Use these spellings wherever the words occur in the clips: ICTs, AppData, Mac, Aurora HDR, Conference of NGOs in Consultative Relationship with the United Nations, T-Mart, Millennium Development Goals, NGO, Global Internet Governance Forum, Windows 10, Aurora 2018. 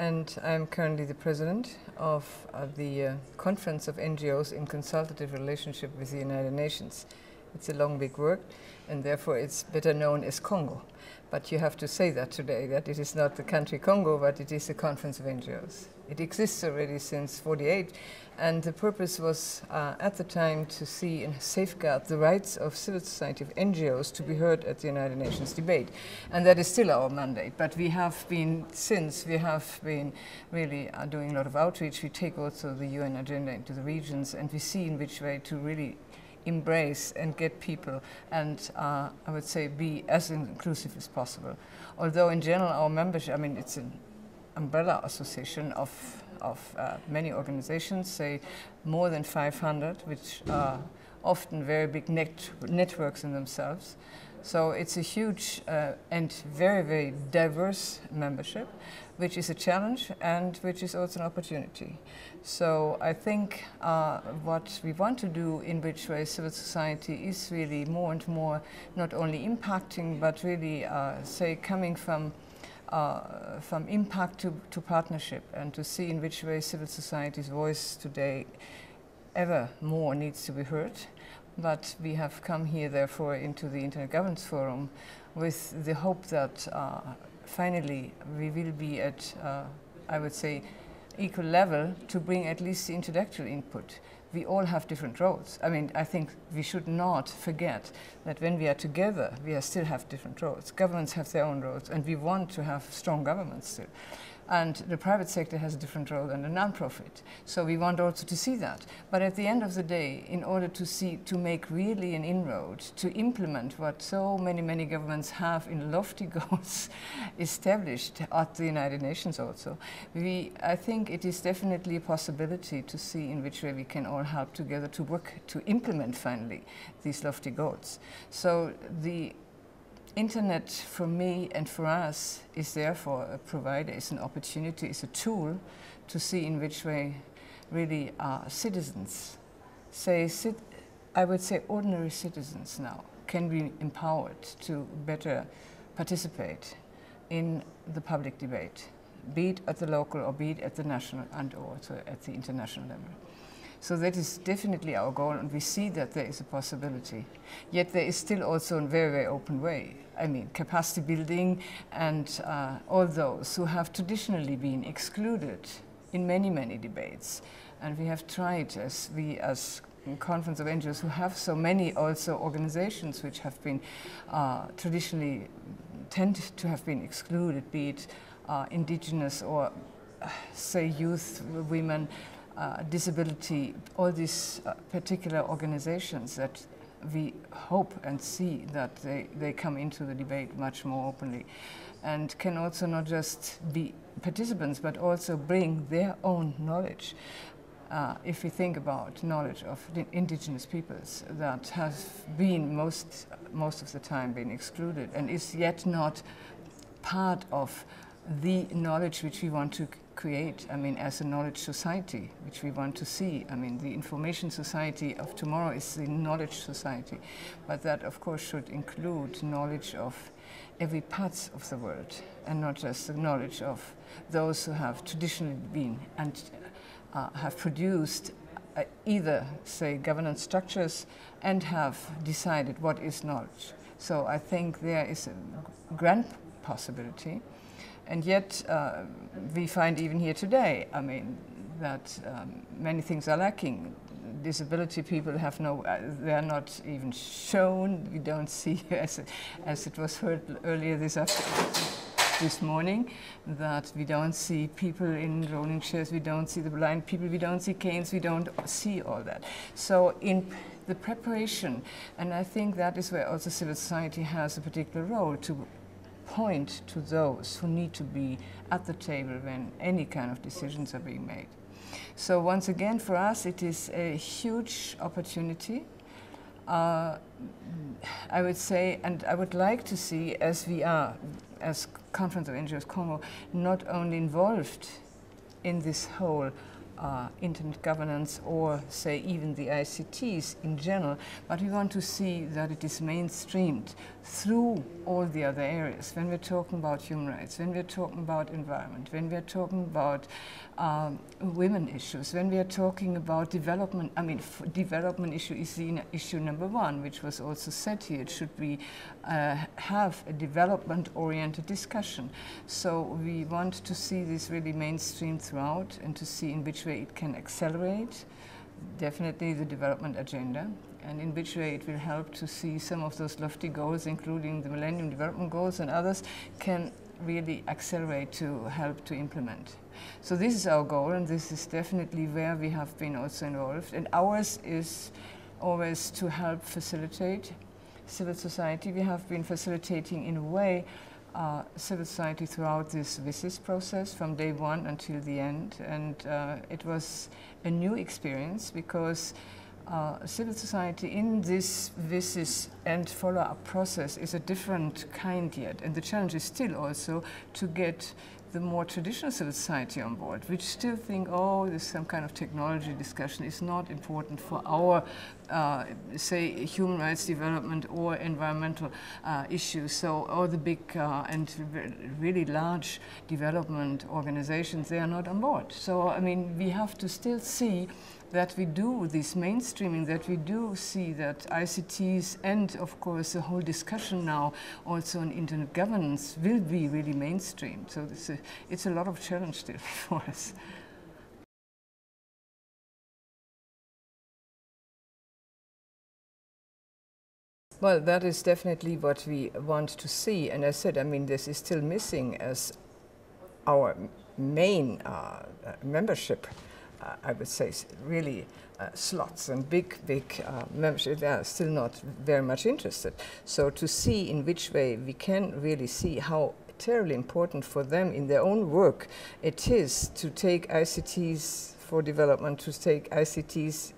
and I'm currently the president of the Conference of NGOs in Consultative Relationship with the United Nations. It's a long, big work, and therefore it's better known as Congo. But you have to say that today, that it is not the country Congo, but it is the Conference of NGOs. It exists already since 1948, and the purpose was at the time to see and safeguard the rights of civil society, of NGOs, to be heard at the United Nations debate. And that is still our mandate, but we have been, since we have been really doing a lot of outreach, we take also the UN agenda into the regions, and we see in which way to really embrace and get people and I would say be as inclusive as possible. Although in general our membership, I mean, it's an umbrella association of many organizations, say more than 500, which are often very big networks in themselves. So it's a huge and very, very diverse membership, which is a challenge and which is also an opportunity. So I think what we want to do, in which way civil society is really more and more not only impacting, but really say coming from impact to partnership, and to see in which way civil society's voice today ever more needs to be heard. But we have come here, therefore, into the Internet Governance Forum with the hope that finally we will be at, I would say, equal level to bring at least the intellectual input. We all have different roles. I mean, I think we should not forget that when we are together, we still have different roles. Governments have their own roles, and we want to have strong governments still. And the private sector has a different role than the non-profit. So we want also to see that. But at the end of the day, in order to make really an inroad, to implement what so many, many governments have in lofty goals established at the United Nations also, I think it is definitely a possibility to see in which way we can all help together to work, to implement finally these lofty goals. So the Internet, for me and for us, is therefore a provider, is an opportunity, is a tool to see in which way really our citizens, I would say ordinary citizens now, can be empowered to better participate in the public debate, be it at the local or be it at the national and also at the international level. So that is definitely our goal, and we see that there is a possibility. Yet there is still also a very, very open way. I mean, capacity building and all those who have traditionally been excluded in many, many debates. And we have tried, as we, as Conference of NGOs, who have so many also organizations which have been traditionally tend to have been excluded, be it indigenous or, say, youth, women, disability, all these particular organizations that we hope and see that they come into the debate much more openly and can also not just be participants but also bring their own knowledge. If we think about knowledge of the indigenous peoples that has been most of the time been excluded and is yet not part of the knowledge which we want to create, I mean, as a knowledge society, which we want to see. I mean, the information society of tomorrow is the knowledge society, but that, of course, should include knowledge of every part of the world, and not just the knowledge of those who have traditionally been and have produced either, say, governance structures and have decided what is knowledge. So I think there is a grand possibility. And yet, we find even here today, I mean, that many things are lacking. Disability people have no, they are not even shown. We don't see, as it was heard earlier this morning, that we don't see people in rolling chairs, we don't see the blind people, we don't see canes, we don't see all that. So in the preparation, and I think that is where also civil society has a particular role to point to those who need to be at the table when any kind of decisions are being made. So once again, for us, it is a huge opportunity, I would say, and I would like to see, as we are, as Conference of NGOs Congo, not only involved in this whole internet governance or, say, even the ICTs in general, but we want to see that it is mainstreamed through all the other areas. When we're talking about human rights, when we're talking about environment, when we're talking about women issues, when we are talking about development, I mean, development issue is the issue number one, which was also said here. Should we have a development-oriented discussion? So we want to see this really mainstreamed throughout and to see in which way it can accelerate, definitely the development agenda, and in which way it will help to see some of those lofty goals, including the Millennium Development Goals and others, can really accelerate to help to implement. So this is our goal, and this is definitely where we have been also involved. And ours is always to help facilitate civil society. We have been facilitating, in a way, civil society throughout this VISIS process from day one until the end. And it was a new experience because civil society in this VISIS and follow-up process is a different kind yet. And the challenge is still also to get the more traditional civil society on board, which still think, oh, there's some kind of technology discussion is not important for our, say, human rights development or environmental issues. So all the big and really large development organizations, they are not on board. So, I mean, we have to still see that we do this mainstreaming, that we do see that ICTs and, of course, the whole discussion now also on internet governance will be really mainstreamed. So it's a lot of challenge still for us. Well, that is definitely what we want to see. And I said, I mean, this is still missing as our main membership. I would say really slots and big membership, they are still not very much interested. So to see in which way we can really see how terribly important for them in their own work it is to take ICTs for development, to take ICTs,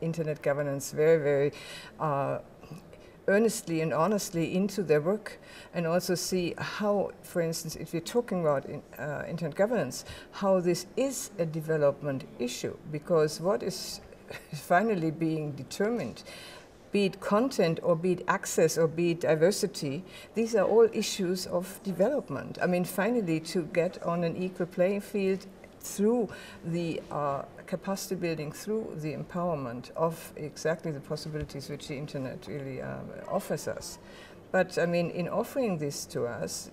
internet governance very, very earnestly and honestly into their work, and also see how, for instance, if we're talking about internet governance, how this is a development issue, because what is finally being determined, be it content or be it access or be it diversity, these are all issues of development. I mean, finally to get on an equal playing field through the capacity building, through the empowerment of exactly the possibilities which the internet really offers us. But I mean, in offering this to us,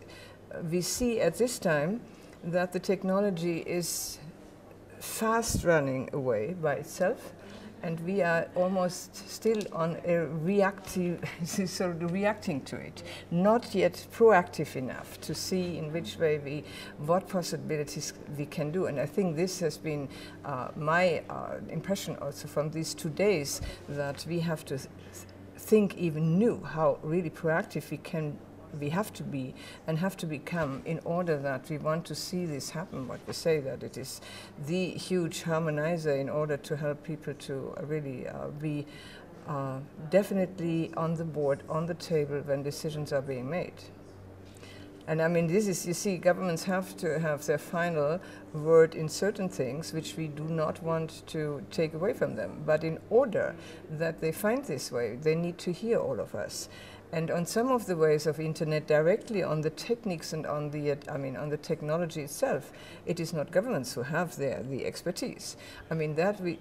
we see at this time that the technology is fast running away by itself, and we are almost still on a reactive, sort of reacting to it, not yet proactive enough to see in which way we, what possibilities we can do. And I think this has been my impression also from these 2 days, that we have to think even new, how really proactive we have to be and have to become in order that we want to see this happen, what we say that it is the huge harmonizer in order to help people to really be definitely on the board, on the table when decisions are being made. And I mean, this is, you see, governments have to have their final word in certain things which we do not want to take away from them. But in order that they find this way, they need to hear all of us. And on some of the ways of internet directly, on the techniques and on the, I mean, on the technology itself, it is not governments who have the expertise. I mean, that we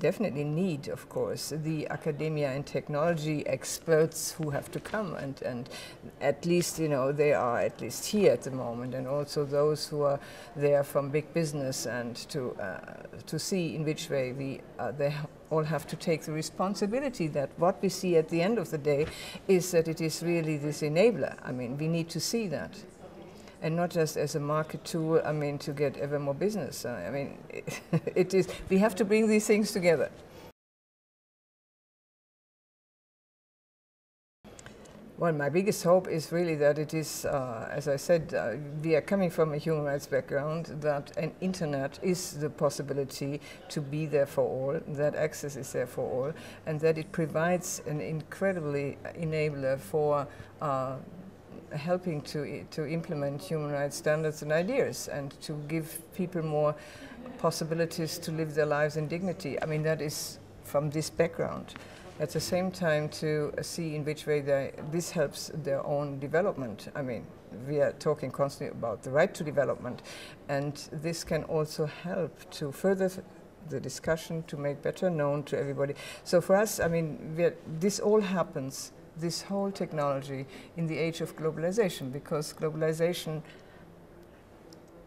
definitely need, of course, the academia and technology experts who have to come and at least, you know, they are at least here at the moment, and also those who are there from big business, and to see in which way we they all have to take the responsibility that what we see at the end of the day is that it is really this enabler. I mean, we need to see that, and not just as a market tool, I mean, to get ever more business. I mean, it is, we have to bring these things together. Well, my biggest hope is really that it is, as I said, we are coming from a human rights background, that an internet is the possibility to be there for all, that access is there for all, and that it provides an incredibly enabler for helping to implement human rights standards and ideas, and to give people more possibilities to live their lives in dignity. I mean, that is from this background. At the same time, to see in which way this helps their own development. I mean, we are talking constantly about the right to development, and this can also help to further the discussion, to make better known to everybody. So for us, I mean, this all happens, this whole technology, in the age of globalization, because globalization,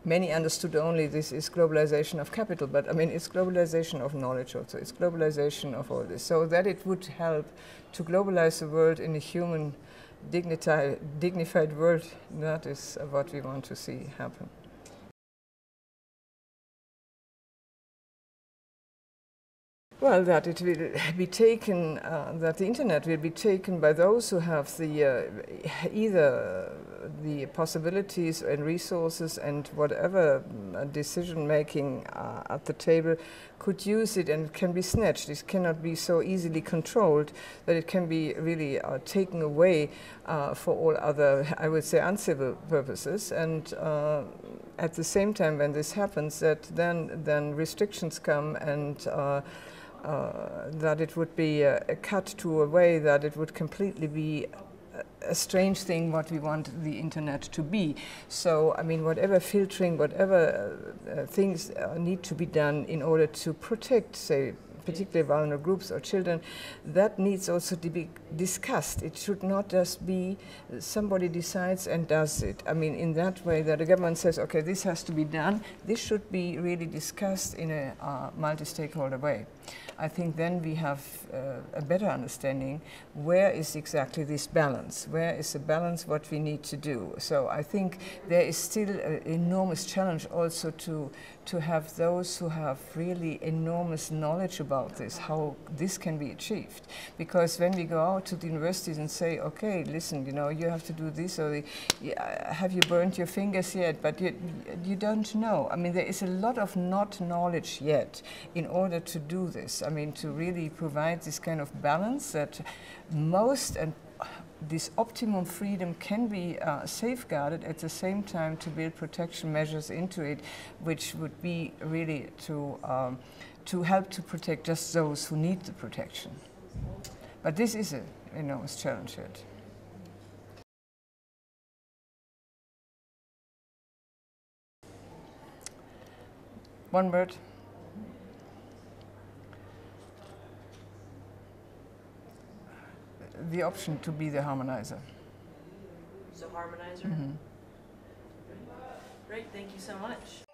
many understood only this is globalization of capital, but I mean, it's globalization of knowledge also, it's globalization of all this. So that it would help to globalize the world in a human, dignified world, that is what we want to see happen. Well, that it will be taken, that the internet will be taken by those who have the either the possibilities and resources and whatever decision making at the table could use it, and it can be snatched. It cannot be so easily controlled that it can be really taken away for all other, I would say, uncivil purposes. And at the same time, when this happens, that then restrictions come, and that it would be a cut to a way that it would completely be a strange thing what we want the internet to be. So, I mean, whatever filtering, whatever things need to be done in order to protect, say, particularly vulnerable groups or children, that needs also to be discussed. It should not just be somebody decides and does it. I mean, in that way that the government says, okay, this has to be done, this should be really discussed in a multi-stakeholder way. I think then we have a better understanding where is exactly this balance, where is the balance what we need to do. So I think there is still an enormous challenge also to have those who have really enormous knowledge about this, how this can be achieved. Because when we go out to the universities and say, okay, listen, you know, you have to do this, or have you burnt your fingers yet? But you don't know. I mean, there is a lot of not knowledge yet in order to do this. I mean, to really provide this kind of balance that most and this optimum freedom can be safeguarded, at the same time to build protection measures into it, which would be really to help to protect just those who need the protection. But this is an enormous challenge yet. One word. The option to be the harmonizer. So harmonizer? Mm-hmm. Great, thank you so much.